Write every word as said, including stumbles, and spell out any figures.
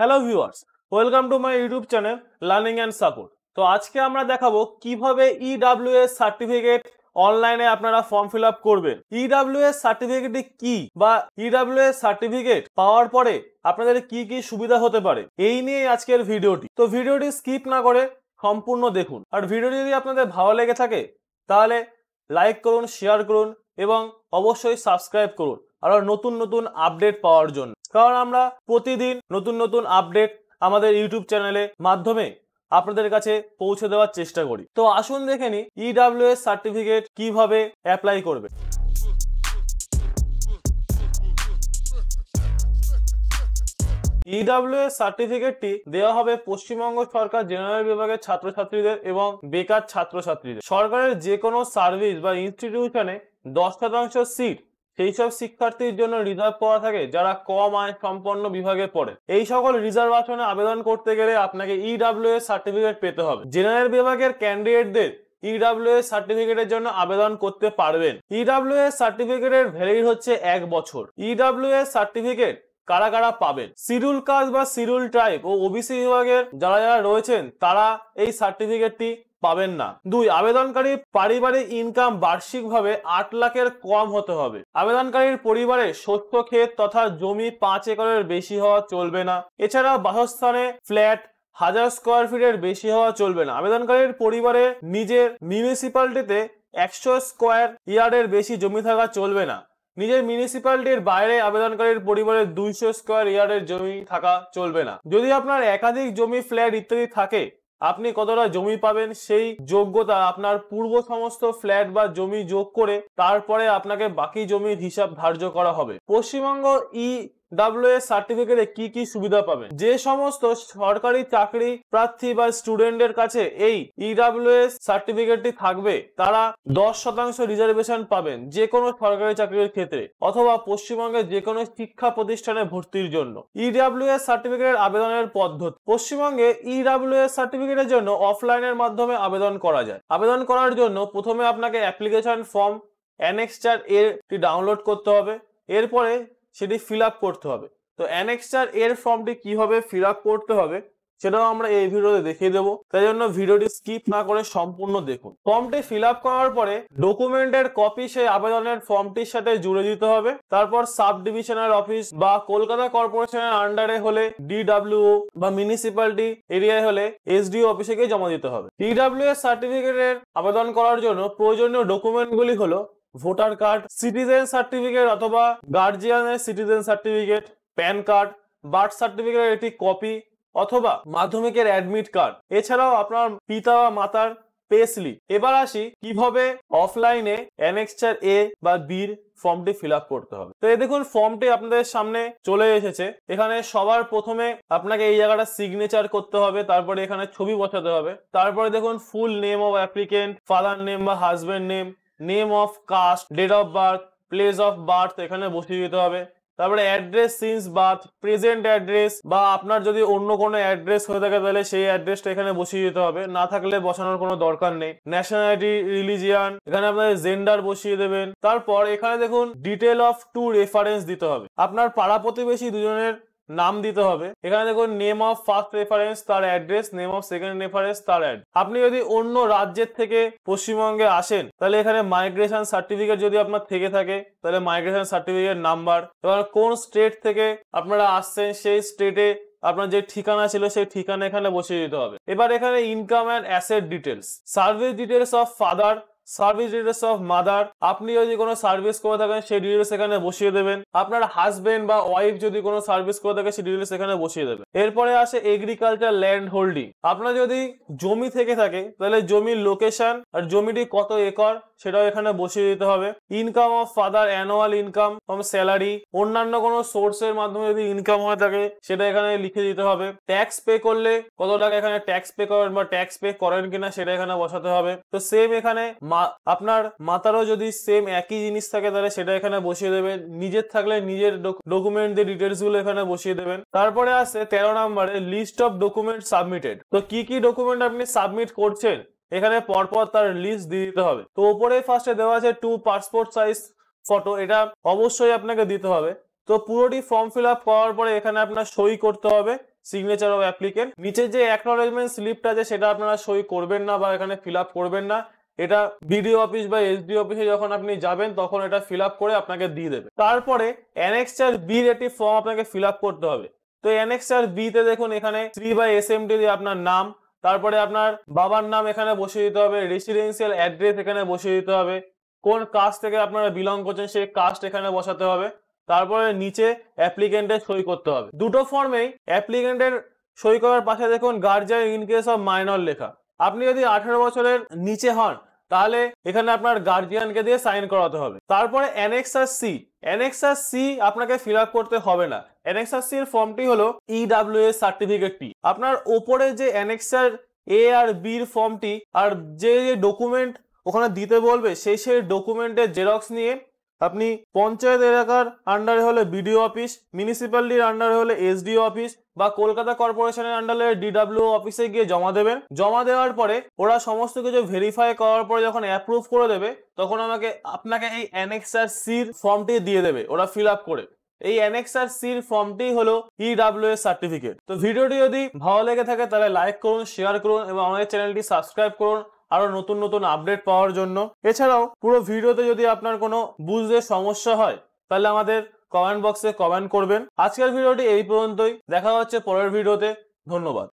Hello viewers, welcome to my YouTube channel learning and support. तो आज के आमरा देखाबो किभाबे ईडब्ल्यूएस सर्टिफिकेट অনলাইনে আপনারা ফর্ম ফিল আপ করবেন। ই ডব্লিউ এস সার্টিফিকেট কি বা ই ডব্লিউ এস সার্টিফিকেট পাওয়ার পরে আপনাদের কি কি সুবিধা হতে পারে এই নিয়ে আজকের ভিডিওটি। তো ভিডিওটি স্কিপ না করে সম্পূর্ণ দেখুন, আর ভিডিওটি যদি আপনাদের ভালো লেগে থাকে তাহলে লাইক করুন, শেয়ার করুন এবং অবশ্যই সাবস্ক্রাইব করুন আর নতুন নতুন আপডেট পাওয়ার জন্য, কারণ আমরা প্রতিদিন নতুন নতুন আপডেট আমাদের ইউটিউব চ্যানেলে মাধ্যমে আপনাদের কাছে পৌঁছে দেওয়ার চেষ্টা করি। তো আসুন দেখে নিই ই ডব্লিউ এস সার্টিফিকেট কিভাবে অ্যাপ্লাই করবে। ই ডব্লিউ এস সার্টিফিকেটটি দেওয়া হবে পশ্চিমবঙ্গ সরকার জেনারেল বিভাগের ছাত্রছাত্রীদের এবং বেকার ছাত্রছাত্রীদের। সরকারের যে কোনো সার্ভিস বা ইনস্টিটিউশনে দশ শতাংশ সিট সেই সব শিক্ষার্থীর জন্য রিজার্ভ করা থাকে যারা কম আয় সম্পন্ন বিভাগে পড়ে। এই সকল রিজার্ভ আসনে আবেদন করতে গেলে আপনাকে ই ডব্লিউ এস সার্টিফিকেট পেতে হবে। জেনারেল বিভাগের ক্যান্ডিডেটদের ই ডব্লিউ এস সার্টিফিকেটের জন্য আবেদন করতে পারবেন। ই ডব্লিউ এস সার্টিফিকেটের ভ্যালিড হচ্ছে এক বছর। ই ডব্লিউ এস সার্টিফিকেট কারা কারা পাবেন? শিডিউল কাস্ট বা শিডিউল ট্রাইব ও ওবিসি বিভাগের যারা যারা রয়েছেন তারা এই সার্টিফিকেটটি পাবেন না। দুই, আবেদনকারী পারিবারিক ইনকাম বার্ষিক ভাবে আট লাখের কম হতে হবে। আবেদনকারীর পরিবারে শস্য ক্ষেত তথা জমি পাঁচ একরের বেশি হওয়া চলবে না। এছাড়া বাসস্থানে ফ্ল্যাট হাজার স্কোয়ার ফিটের বেশি হওয়া চলবে না। আবেদনকারীর পরিবারে নিজের মিউনিসিপ্যালিটিতে একশো স্কোয়ার ইয়ার্ডের বেশি জমি থাকা চলবে না। নিজের মিউনিসিপ্যালিটির বাইরে আবেদনকারীর পরিবারের দুইশো স্কোয়ার ইয়ার্ডের জমি থাকা চলবে না। যদি আপনার একাধিক জমি ফ্ল্যাট ইত্যাদি থাকে, আপনি কতটা জমি পাবেন সেই যোগ্যতা আপনার পূর্ব সমস্ত ফ্ল্যাট বা জমি যোগ করে তারপরে আপনাকে বাকি জমির হিসাব ধার্য করা হবে। পশ্চিমবঙ্গ ই ডব্লিউ এস সার্টিফিকেটে কি কি সুবিধা পাবেন? যে সমস্ত সরকারি চাকরি প্রার্থী বা স্টুডেন্টদের কাছে এই ই ডব্লিউ এস সার্টিফিকেটটি থাকবে তারা দশ শতাংশ রিজার্ভেশন পাবেন যে কোনো সরকারি চাকরির ক্ষেত্রে অথবা পশ্চিমবঙ্গের যে কোনো শিক্ষা প্রতিষ্ঠানে ভর্তির জন্য। ই ডব্লিউ এস সার্টিফিকেটের আবেদনের পদ্ধতি। পশ্চিমবঙ্গে ই ডব্লিউ এস সার্টিফিকেটের জন্য অফলাইনের মাধ্যমে আবেদন করা যায়। আবেদন করার জন্য প্রথমে আপনাকে অ্যাপ্লিকেশন ফর্ম অ্যানেক্স চার এরটি ডাউনলোড করতে হবে, এরপরে সেটি ফিল আপ করতে হবে। তো অ্যানেক্সার এর ফর্মটি কিভাবে ফিল আপ করতে হবে সেটাও আমরা এই ভিডিওতে দেখিয়ে দেবো, তাই জন্য ভিডিওটি স্কিপ না করে সম্পূর্ণ দেখুন। ফর্মটি ফিল আপ করার পরে ডকুমেন্টের কপি সেই আবেদনের ফর্মটির সাথে জুড়ে দিতে হবে। তারপর সাব ডিভিশনাল অফিস বা কলকাতা কর্পোরেশনের আন্ডারে হলে ডি ডব্লিউ ও বা মিউনিসিপ্যালিটি এরিয়ায় হলে এস ডি ও অফিসে গিয়ে জমা দিতে হবে। ই ডব্লিউ এস সার্টিফিকেটের আবেদন করার জন্য প্রয়োজনীয় ডকুমেন্টগুলি হলো ভোটার কার্ড, সিটিজেন সার্টিফিকেট অথবা গার্জিয়ানের citizen certificate, pan card, birth সার্টিফিকেটের একটি কপি অথবা মাধ্যমিকের অ্যাডমিট কার্ড, এছাড়াও আপনার পিতা বা মাতার পে স্লিপ। এবার আসি কিভাবে অফলাইনে অ্যানেক্সার এ বা বির ফর্মটি ফিল আপ করতে হবে। তো এই দেখুন ফর্মটি আপনাদের সামনে চলে এসেছে। এখানে সবার প্রথমে আপনাকে এই জায়গাটা সিগনেচার করতে হবে, তারপরে এখানে ছবি বসাতে হবে, তারপরে দেখুন full name of applicant, father name বা husband name, name of caste, date of birth, place of birth এখানে বসিয়ে দিতে হবে, তারপরে address since birth, present address বা আপনার যদি অন্য কোনো অ্যাড্রেস হয়ে থাকে তাহলে সেই অ্যাড্রেসটা এখানে বসিয়ে দিতে হবে, না থাকলে বসানোর কোনো দরকার নেই। ন্যাশনালিটি, রিলিজিয়ান এখানে আপনাদের জেন্ডার বসিয়ে দেবেন। তারপর এখানে দেখুন ডিটেল অফ টু রেফারেন্স দিতে হবে, আপনার পাড়া প্রতিবেশী দুজনের নাম দিতে হবে। এখানে দেখুন নেম অফ ফার্স্ট রেফারেন্স তার address, name of second reference তার অ্যাড্রেস। আপনি যদি অন্য রাজ্যের থেকে পশ্চিমবঙ্গে আসেন তাহলে এখানে মাইগ্রেশন সার্টিফিকেট যদি আপনার থেকে থাকে তাহলে মাইগ্রেশন সার্টিফিকেট নাম্বার, এবার কোন স্টেট থেকে আপনারা আসছেন সেই স্টেটে আপনার যে ঠিকানা ছিল সেই ঠিকানা এখানে বসিয়ে দিতে হবে। এবার এখানে income and asset details, service details of father, service details of mother, আপনি যদি কোনো সার্ভিস করে থাকেন সেই ডিটেলস এখানে বসিয়ে দেবেন, আপনার হাজবেন্ড বা ওয়াইফ যদি কোনো সার্ভিস করে থাকে সেই ডিটেলস এখানে বসিয়ে দেবেন। এরপরে আসে এগ্রিকালচার ল্যান্ড হোল্ডিং, আপনার যদি জমি থেকে থাকে তাহলে জমির লোকেশন আর জমিটি কত একর সেটাও এখানে বসিয়ে দিতে হবে। Income of father, annual income from salary, অন্যান্য কোনো সোর্সের মাধ্যমে যদি ইনকাম হয়ে থাকে সেটা এখানে লিখে দিতে হবে। ট্যাক্স পে করলে কত টাকা এখানে ট্যাক্স পে করেন বা ট্যাক্স পে করেন কিনা সেটা এখানে বসাতে হবে। তো সেম এখানে আপনার মাতারও যদি সেম একই জিনিস থাকে তাহলে সেটা এখানে বসিয়ে দেবেন, নিজের থাকলে নিজের ডকুমেন্ট দিয়ে ডিটেলস গুলো এখানে বসিয়ে দেবেন। তারপরে আছে তেরো নম্বরে লিস্ট অফ ডকুমেন্ট সাবমিটেড, তো কি কি ডকুমেন্ট আপনি সাবমিট করছেন এখানে পরপর তার লিস্ট দিয়ে দিতে হবে। তো উপরে ফার্স্টে দেওয়া আছে টু পাসপোর্ট সাইজ ফটো, এটা অবশ্যই আপনাকে দিতে হবে। তো পুরোটি ফর্ম ফিল আপ করার পরে এখানে আপনার সই করতে হবে, सिग्नेचर ऑफ एप्लिकेंट नीचे जो एक्नॉलेजमेंट स्लिपटा আছে সেটা আপনারা সই করবেন না বা এখানে ফিলআপ করবেন না। এটা বিডিও অফিস বা এসডিও অফিসে যখন আপনি যাবেন তখন এটা ফিলআপ করে আপনাকে দিয়ে দেবে। তারপরে অ্যানেক্সার বি রেটি ফর্ম আপনাকে ফিলআপ করতে হবে। তো অ্যানেক্সার বি তে দেখুন এখানে থ্রি বাই এসএমটি দিয়ে আপনার নাম, তারপরে আপনার বাবার নাম এখানে বসিয়ে দিতে হবে, রেসিডেন্সিয়াল অ্যাড্রেস এখানে বসিয়ে দিতে হবে, কোন কাস্ট থেকে আপনারা বিলং করছেন সেই কাস্ট এখানে বসাতে হবে, তারপরে নিচে অ্যাপ্লিকেন্টের সই করতে হবে। দুটো ফর্মেই অ্যাপ্লিকেন্টের সই করার পাশে দেখুন guardian in case of minor লেখা। আপনি যদি আঠারো বছরের নিচে হন তাহলে এখানে আপনার গার্জিয়ানকে দিয়ে সাইন করাতে হবে। তারপরে অ্যানেক্সার সি, অ্যানেক্সার সি আপনাকে ফিলআপ করতে হবে না। অ্যানেক্সার সি এর ফর্মটি হলো ইডব্লিউএস সার্টিফিকেটটি। আপনার ওপরে যে অ্যানেক্সার এ আর বি এর ফর্মটি আর যে ডকুমেন্ট ওখানে দিতে বলবে সেই সেই ডকুমেন্টের জেরক্স নিয়ে আপনি পঞ্চায়েত এলাকার আন্ডারে হলে বিডিও অফিস, মিউনিসিপ্যালিটির আন্ডারে হলে এসডিও অফিস বা কলকাতা কর্পোরেশনের আন্ডারে ডিডব্লিউ অফিসে গিয়ে জমা দেবেন। জমা দেওয়ার পরে ওরা সমস্ত কিছু ভেরিফাই করার পরে যখন অ্যাপ্রুভ করে দেবে তখন আমাকে আপনাকে এই অ্যানেক্সার সির ফর্মটি দিয়ে দেবে ওরা ফিল আপ করে। এই অ্যানেক্সার সির ফর্মটি হলো ইডব্লিউএস সার্টিফিকেট। তো ভিডিওটি যদি ভালো লেগে থাকে তাহলে লাইক করুন, শেয়ার করুন এবং আমাদের চ্যানেলটি সাবস্ক্রাইব করুন আরো নতুন নতুন আপডেট পাওয়ার জন্য। এছাড়াও পুরো ভিডিওতে যদি আপনার কোনো বুঝতে সমস্যা হয় তাহলে আমাদের কমেন্ট বক্সে কমেন্ট করবেন। আজকের ভিডিওটি এই পর্যন্তই, দেখা হচ্ছে পরের ভিডিওতে। ধন্যবাদ।